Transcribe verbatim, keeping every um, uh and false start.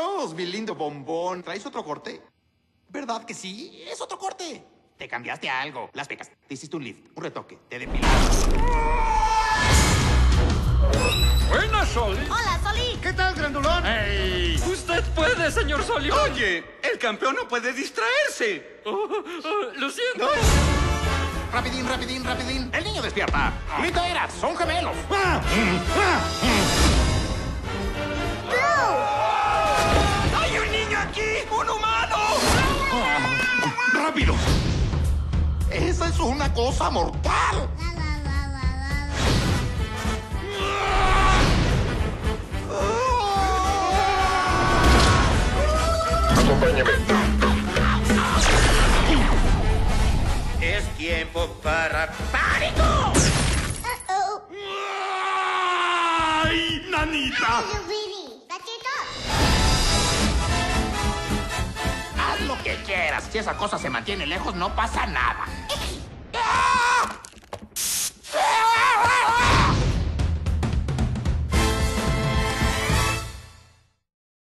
Ross, mi lindo bombón. ¿Traes otro corte? ¿Verdad que sí? Es otro corte. Te cambiaste a algo. Las pecas. Te hiciste un lift, un retoque. Te depilaste. Buenas, Soli. Hola, Soli. ¿Qué tal, grandulón? Hey. Usted puede, señor Soli. Oye, el campeón no puede distraerse. Oh, oh, lo siento. No. Rapidín, rapidín, rapidín. El niño despierta. Mita era, son gemelos. ¡Hay un niño aquí! ¡Un humano! ¡Rápido! ¡Esa es una cosa mortal! Acompáñame. Es tiempo para pánico. Uh-oh. ¡Ay, nanita! Haz lo que quieras. Si esa cosa se mantiene lejos, no pasa nada.